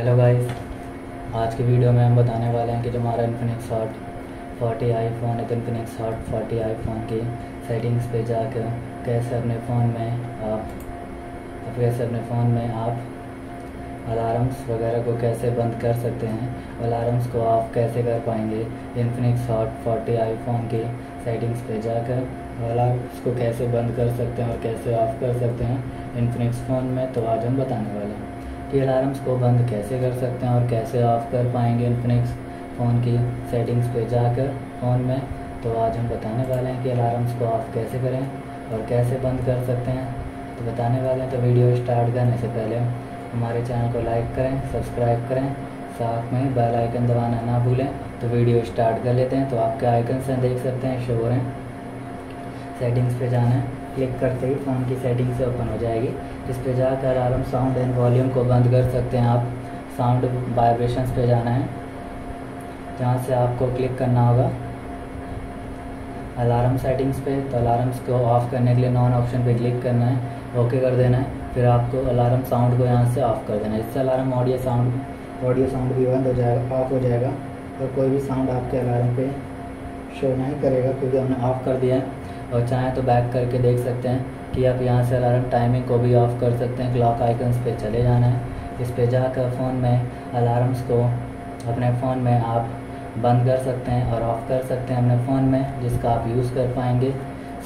Hello guys, आज की video में हम बताने वाले हैं कि जो हमारा इन्फिनिक्स हॉट 40i फ़ोन है, तो इन्फिनिक्स हॉट 40i फ़ोन की सेटिंग्स पे जाकर कैसे अपने फ़ोन में आप अलार्म्स वगैरह को कैसे बंद कर सकते हैं, अलार्म्स को आप कैसे कर पाएंगे। इन्फिनिक्स हॉट 40i फ़ोन की सेटिंग्स पे जाकर अलार्म्स को कैसे बंद कर सकते हैं और कैसे ऑफ कर सकते हैं इन्फिनिक्स फ़ोन में। तो आज हम बताने वाले हैं कि अलार्म्स को बंद कैसे कर सकते हैं और कैसे ऑफ कर पाएंगे इन्फिनिक्स फ़ोन की सेटिंग्स पे जाकर फ़ोन में। तो आज हम बताने वाले हैं कि अलार्म्स को ऑफ कैसे करें और कैसे बंद कर सकते हैं, तो बताने वाले हैं। तो वीडियो स्टार्ट करने से पहले हमारे चैनल को लाइक करें, सब्सक्राइब करें, साथ में बेल आइकन दबाना ना भूलें। तो वीडियो स्टार्ट कर लेते हैं। तो आपके आइकन से देख सकते हैं, शो हो रहे हैं। सेटिंग्स पे जाना है, क्लिक करते ही फ़ोन की सेटिंग से ओपन हो जाएगी। इस पे जाकर अलार्म साउंड एंड वॉल्यूम को बंद कर सकते हैं आप। साउंड वाइब्रेशंस पे जाना है, जहाँ से आपको क्लिक करना होगा अलार्म सेटिंग्स पे। तो अलार्म्स को ऑफ़ करने के लिए नॉन ऑप्शन पे क्लिक करना है, ओके कर देना है। फिर आपको अलार्म साउंड को यहाँ से ऑफ़ कर देना है। इससे अलार्म ऑडियो साउंड भी बंद हो जाएगा, ऑफ हो जाएगा और कोई भी साउंड आपके अलार्म पे शो नहीं करेगा, क्योंकि हमने ऑफ़ कर दिया है। और चाहें तो बैक करके देख सकते हैं कि आप यहाँ से अलार्म टाइमिंग को भी ऑफ़ कर सकते हैं। क्लॉक आइकन्स पे चले जाना है, इस पे जाकर फ़ोन में अलार्म्स को अपने फ़ोन में आप बंद कर सकते हैं और ऑफ़ कर सकते हैं अपने फ़ोन में, जिसका आप यूज़ कर पाएंगे।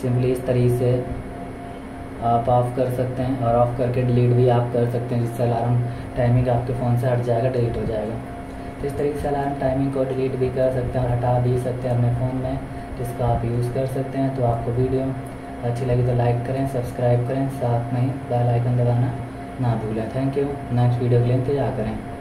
सिंपली इस तरीके से आप ऑफ़ कर सकते हैं और ऑफ़ करके डिलीट भी आप कर सकते हैं, जिससे अलार्म टाइमिंग आपके फ़ोन से हट जाएगा, डिलीट हो जाएगा। तो इस तरीके से अलार्म टाइमिंग को डिलीट भी कर सकते हैं और हटा भी सकते हैं अपने फ़ोन में, जिसका आप यूज़ कर सकते हैं। तो आपको वीडियो अच्छी लगी तो लाइक करें, सब्सक्राइब करें, साथ में ही बेल आइकन दबाना ना भूलें। Thank you. नेक्स्ट वीडियो के लिए इंतजार करें।